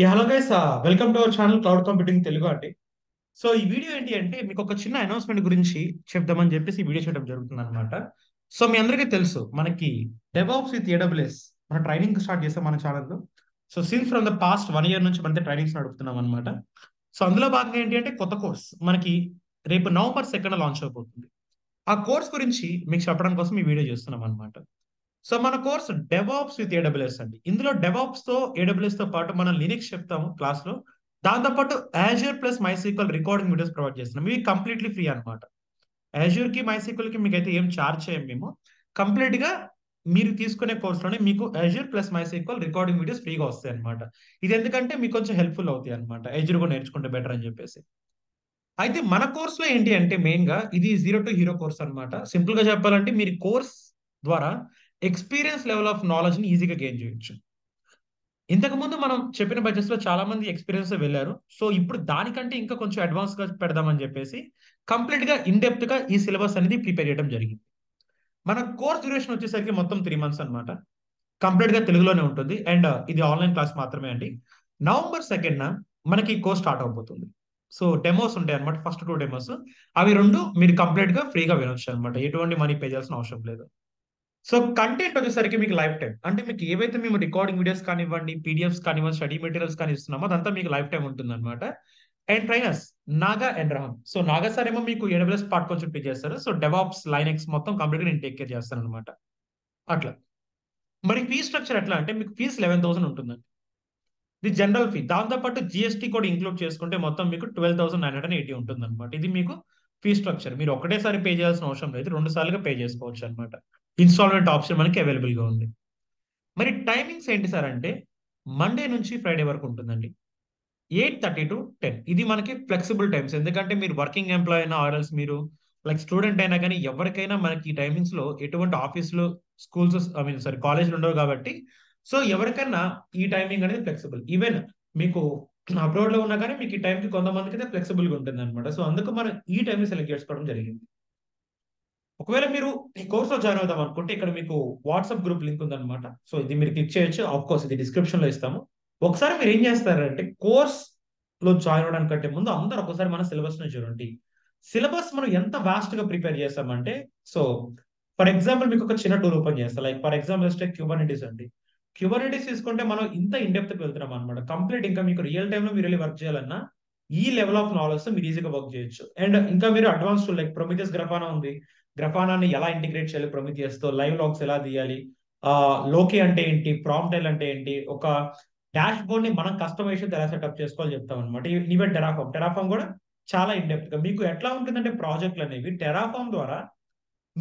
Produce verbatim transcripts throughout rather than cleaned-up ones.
Yeah hello guys, welcome to our channel cloud computing Telugu అండి. So ఈ video ఏంటి అంటే మీకు ఒక చిన్న అనౌన్స్మెంట్ గురించి చెప్దామని చెప్పేసి ఈ వీడియో చేయడం జరుగుతుంది అనమాట. సో మీ అందరికీ తెలుసు, మనకి DevOps with A W S మన ట్రైనింగ్ స్టార్ట్ చేసాం మన ఛానల్లో. So since from the past one year నుంచి మనకి ట్రైనింగ్స్ నడుపుతున్నాం అనమాట. సో అందులో భాగంగా ఏంటి అంటే కొత్త కోర్స్ మనకి రేపు నవంబర్ సెకండ్ లాంచ్ అయిపోతుంది. ఆ కోర్స్ గురించి మీకు చెప్పడం కోసం ఈ వీడియో చేస్తున్నాం అనమాట. సో మన course DevOps with A W S అండి. ఇందులో DevOps తో A W S తో పాటు మనం లినక్స్ చెప్తాము క్లాస్ లో, దాంతోపాటు Azure plus MySQL recording videos provide చేస్తున్నాం. ఇవి కంప్లీట్లీ ఫ్రీ అనమాట. Azure కి MySQL కి మీకైతే ఏం ఛార్జ్ చేయం మేము. కంప్లీట్ గా మీరు తీసుకునే కోర్స్ లోనే మీకు Azure plus MySQL recording videos ఫ్రీగా వస్తాయి అనమాట. ఇది ఎందుకంటే మీకు కొంచెం హెల్ప్ఫుల్ అవుతాయి అనమాట, Azure కూడా నేర్చుకుంటే బెటర్ అని చెప్పేసి. అయితే మన కోర్స్ లో ఏంటి అంటే మెయిన్ గా ఇది జీరో టు హీరో కోర్స్ అనమాట. సింపుల్ గా చెప్పాలంటే మీరు కోర్స్ ద్వారా ఎక్స్పీరియన్స్ లెవెల్ ఆఫ్ నాలెడ్జ్ ని ఈజీగా గెయిన్ చేయొచ్చు. ఇంతకు ముందు మనం చెప్పిన బడ్జెట్స్ లో చాలా మంది ఎక్స్పీరియన్స్ వెళ్ళారు. సో ఇప్పుడు దానికంటే ఇంకా కొంచెం అడ్వాన్స్ గా పెడదామని చెప్పేసి కంప్లీట్ గా ఇన్ డెప్త్ గా ఈ సిలబస్ అనేది ప్రిపేర్ చేయడం జరిగింది. మన కోర్స్ డ్యూరేషన్ వచ్చేసరికి మొత్తం త్రీ మంత్స్ అనమాట. కంప్లీట్ గా తెలుగులోనే ఉంటుంది అండ్ ఇది ఆన్లైన్ క్లాస్ మాత్రమే అండి. నవంబర్ సెకండ్ న మనకి కోర్స్ స్టార్ట్ అవబోతుంది. సో డెమోస్ ఉంటాయి అనమాట. ఫస్ట్ టూ డెమోస్, అవి రెండు మీరు కంప్లీట్ గా ఫ్రీగా వినొచ్చు అనమాట. ఎటువంటి మనీ పే చేయాల్సిన అవసరం లేదు. సో కంటెంట్ వచ్చేసరికి మీకు లైఫ్ టైం, అంటే మీకు ఏవైతే మేము రికార్డింగ్ వీడియోస్ కానివ్వండి, పీడిఎఫ్స్ కానివ్వండి, స్టడీ మెటీరియల్స్ కానీ ఇస్తున్నామో అదంతా మీకు లైఫ్ టైం ఉంటుంది అనమాట. And trainers Naga and Raham. So Naga sir ఏమో మీకు A W S పార్ట్ కొంచెం పే చేస్తారు. సో DevOps లైనెక్స్ మొత్తం కంప్లీట్గా నేను టేక్ కేర్ చేస్తాను అనమాట. అట్లా మరి ఫీ స్ట్రక్చర్ ఎట్లా అంటే మీకు ఫీజు లెవెన్ థౌసండ్ ఉంటుందండి, ఇది జనరల్ ఫీ. దాంతోపాటు జిఎస్టీ కూడా ఇంక్లూడ్ చేసుకుంటే మొత్తం మీకు twelve thousand nine hundred eighty ఉంటుంది అనమాట. ఇది మీకు ఫీ స్ట్రక్చర్. మీరు ఒకటేసారి పే చేయాల్సిన అవసరం లేదు, రెండు సార్లుగా పే చేసుకోవచ్చు అనమాట. ఇన్స్టాల్మెంట్ ఆప్షన్ మనకి అవైలబుల్గా ఉంది. మరి టైమింగ్స్ ఏంటి సార్ అంటే మండే నుంచి ఫ్రైడే వరకు ఉంటుందండి, ఎయిట్ థర్టీ టు టెన్. ఇది మనకి ఫ్లెక్సిబుల్ టైమ్స్, ఎందుకంటే మీరు వర్కింగ్ ఎంప్లాయ్ అయినా ఆర్ఎల్స్ మీరు లైక్ స్టూడెంట్ అయినా కానీ ఎవరికైనా మనకి ఈ టైమింగ్స్లో ఎటువంటి ఆఫీసులు, స్కూల్స్, ఐ మీన్ సారీ కాలేజ్లు ఉండవు కాబట్టి సో ఎవరికైనా ఈ టైమింగ్ అనేది ఫ్లెక్సిబుల్. ఈవెన్ మీకు అబ్రాడ్లో ఉన్నా కానీ మీకు ఈ టైంకి కొంతమందికి అయితే ఫ్లెక్సిబుల్గా ఉంటుంది అనమాట. సో అందుకు మనం ఈ టైంని సెలెక్ట్ చేసుకోవడం జరిగింది. ఒకవేళ మీరు ఈ కోర్సులో జాయిన్ అవుదాం అనుకుంటే ఇక్కడ మీకు వాట్సాప్ గ్రూప్ లింక్ ఉందన్నమాట. సో ఇది మీరు క్లిక్ చేయొచ్చు. ఆఫ్ కోర్స్ ఇది డిస్క్రిప్షన్ లో ఇస్తాము. ఒకసారి మీరు ఏం చేస్తారంటే కోర్స్ లో జాయిన్ అవడానికంటే ముందు అందరు ఒకసారి మన సిలబస్ ను చూడండి. సిలబస్ మనం ఎంత వాస్ట్ గా ప్రిపేర్ చేస్తామంటే, సో ఫర్ ఎగ్జాంపుల్ మీకు ఒక చిన్న టూల్ ఓపెన్ చేస్తాం. లైక్ ఫర్ ఎగ్జాంపుల్ ఇస్తే Kubernetes అండి. Kubernetes తీసుకుంటే మనం ఇంత ఇన్ డెప్త్ వెళ్తున్నాం అనమాట. కంప్లీట్ ఇంకా మీకు రియల్ టైమ్ లో మీరు వెళ్ళి వర్క్ చేయాలన్నా ఈ లెవెల్ ఆఫ్ నాలెడ్జ్ తో మీరు ఈజీగా వర్క్ చేయొచ్చు. అండ్ ఇంకా మీరు అడ్వాన్స్ లైక్ Prometheus, Grafana ఉంది. గ్రఫానాని ఎలా ఇంటిగ్రేట్ చేయాలి Prometheus తో, లైవ్ లాగ్స్ ఎలా తీయాలి, ఆ లోకే అంటే ఏంటి, ప్రాంప్టైల్ అంటే ఏంటి, ఒక డాష్ బోర్డ్ ని మనం కస్టమైజేషన్ ఎలా సెటప్ చేసుకోవాలి చెప్తాం అనమాట. ఈవెన్ Terraform Terraform కూడా చాలా ఇన్ డెప్త్ గా మీకు ఎట్లా ఉంటుందంటే ప్రాజెక్టులు అనేవి Terraform ద్వారా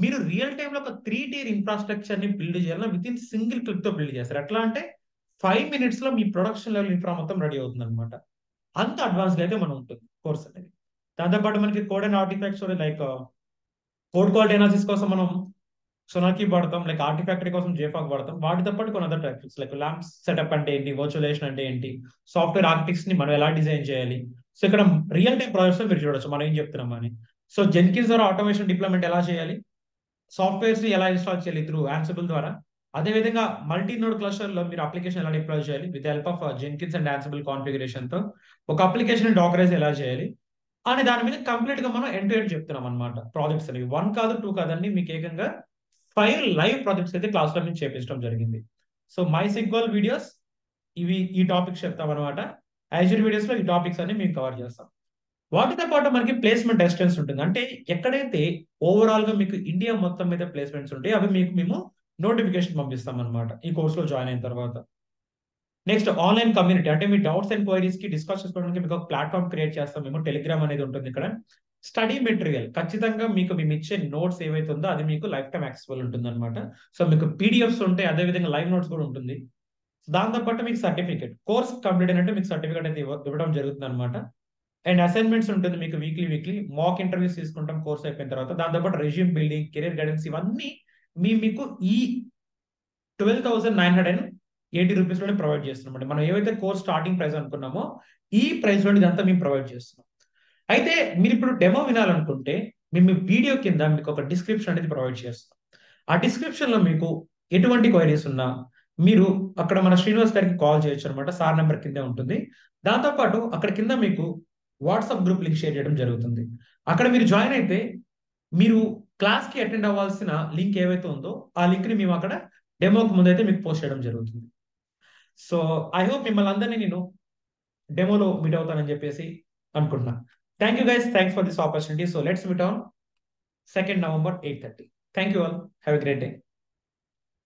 మీరు రియల్ టైమ్ లో ఒక త్రీ టీర్ ఇన్ఫ్రాస్ట్రక్చర్ ని బిల్డ్ చేయాలన్నా విత్ ఇన్ సింగిల్ క్లిక్ తో బిల్డ్ చేస్తారు. ఎట్లా అంటే ఫైవ్ మినిట్స్ లో మీ ప్రొడక్షన్ లెవెల్ ఇన్ఫ్రా మొత్తం రెడీ అవుతుంది అనమాట. అంత అడ్వాన్స్ అయితే మనం ఉంటుంది కోర్స్ అనేది. దాంతోపాటు మనకి code and artifacts like code quality analysis కోసం మనం సొనాకి వాడతాం, లైక్ ఆర్టిఫాక్టరీ కోసం జేఫాక్ వాడతాం. వాటితో పాటు కొన్ని other tactics like lamps setup అంటే ఏంటి, వర్చువలేషన్ అంటే ఏంటి, సాఫ్ట్వేర్ ఆర్కిటెక్ట్స్ ని మనం ఎలా డిజైన్ చేయాలి. సో ఇక్కడ రియల్ టైం ప్రాజెక్ట్స్ మీరు చూడొచ్చు మనం ఏం చెప్తున్నాం అని. సో జెన్కిన్స్ ద్వారా ఆటోమేషన్ డిప్లాయ్మెంట్ ఎలా చేయాలి, సాఫ్ట్వేర్స్ ని ఎలా ఇన్స్టాల్ చేయాలి త్రూ యాన్సిబుల్ ద్వారా. అదేవిధంగా మల్టీ నోడ్ క్లస్టర్ లో మీరు అప్లికేషన్ ఎలా డిప్లాయ్ చేయాలి with help of Jenkins and Ansible configuration తో. ఒక అప్లికేషన్ డాకరైజ్ ఎలా చేయాలి అని దాని మీద కంప్లీట్ గా మనం ఎండ్ టు ఎండ్ చెప్తున్నాం అనమాట. ప్రాజెక్ట్స్ అనేవి వన్ కాదు టూ కాదండి, మీకు ఏకంగా ఫైవ్ లైవ్ ప్రాజెక్ట్స్ అయితే క్లాస్ లో మేము చేపించడం జరిగింది. సో MySQL వీడియోస్ ఇవి ఈ టాపిక్స్ చెప్తాం అనమాట. Azure వీడియోస్ లో ఈ టాపిక్స్ అన్ని మేము కవర్ చేస్తాం. వాటితో పాటు మనకి ప్లేస్మెంట్ అసిస్టెన్స్ ఉంటుంది. అంటే ఎక్కడైతే ఓవరాల్ గా మీకు ఇండియా మొత్తం మీద ప్లేస్మెంట్స్ ఉంటాయి, అవి మీకు మేము నోటిఫికేషన్ పంపిస్తాం అనమాట ఈ కోర్స్ లో జాయిన్ అయిన తర్వాత. నెక్స్ట్ ఆన్లైన్ కమ్యూనిటీ, అంటే మీ డౌట్స్ అండ్ క్వైరీస్ కి డిస్కస్ చేసుకోవడానికి మీకు ఒక ప్లాట్ఫామ్ క్రియేట్ చేస్తాం మేము. టెలిగ్రామ్ అనేది ఉంటుంది. ఇక్కడ స్టడీ మెటీరియల్ ఖచ్చితంగా మీకు మేము ఇచ్చే నోట్స్ ఏవైతే ఉందో అది మీకు లైఫ్ టైం యాక్సెసిబుల్ ఉంటుంది అనమాట. సో మీకు పీడిఎఫ్స్ ఉంటాయి, అదేవిధంగా లైవ్ నోట్స్ కూడా ఉంటుంది. దాంతోపాటు మీకు సర్టిఫికేట్, కోర్స్ కంప్లీట్ అయినట్టు మీకు సర్టిఫికేట్ అయితే ఇవ్వడం జరుగుతుంది అనమాట. అండ్ అసైన్మెంట్స్ ఉంటుంది మీకు వీక్లీ వీక్లీ మాక్ ఇంటర్వ్యూస్ తీసుకుంటాం కోర్స్ అయిపోయిన తర్వాత. దాంతోపాటు రెజ్యూమ్ బిల్డింగ్, కెరీర్ గైడెన్స్, ఇవన్నీ మీ మీకు ఈ twelve thousand nine hundred eighty rupees లోనే ప్రొవైడ్ చేస్తున్నాం. మనం ఏవైతే కోర్స్ స్టార్టింగ్ ప్రైస్ అనుకున్నామో ఈ ప్రైస్ లో ఇదంతా మేము ప్రొవైడ్ చేస్తున్నాం. అయితే మీరు ఇప్పుడు డెమో వినాలనుకుంటే మేము వీడియో కింద మీకు ఒక డిస్క్రిప్షన్ అనేది ప్రొవైడ్ చేస్తాం. ఆ డిస్క్రిప్షన్ లో మీకు ఎటువంటి క్వైరీస్ ఉన్నా, మీరు అక్కడ మన శ్రీనివాస్ గారికి కాల్ చేయొచ్చు అనమాట. సార్ నెంబర్ కింద ఉంటుంది. దాంతోపాటు అక్కడ కింద మీకు వాట్సాప్ గ్రూప్ లింక్ షేర్ చేయడం జరుగుతుంది. అక్కడ మీరు జాయిన్ అయితే మీరు క్లాస్కి అటెండ్ అవ్వాల్సిన లింక్ ఏవైతే ఉందో ఆ లింక్ని మేము అక్కడ డెమోకి ముందైతే మీకు పోస్ట్ చేయడం జరుగుతుంది. సో ఐ హోప్ మిమ్మల్ని అందరినీ నేను డెమోలో మీట్ అవుతానని చెప్పేసి అనుకుంటున్నా. Thank you guys, thanks for this opportunity. So let's meet on second November eight thirty. Thank you all, have a great day.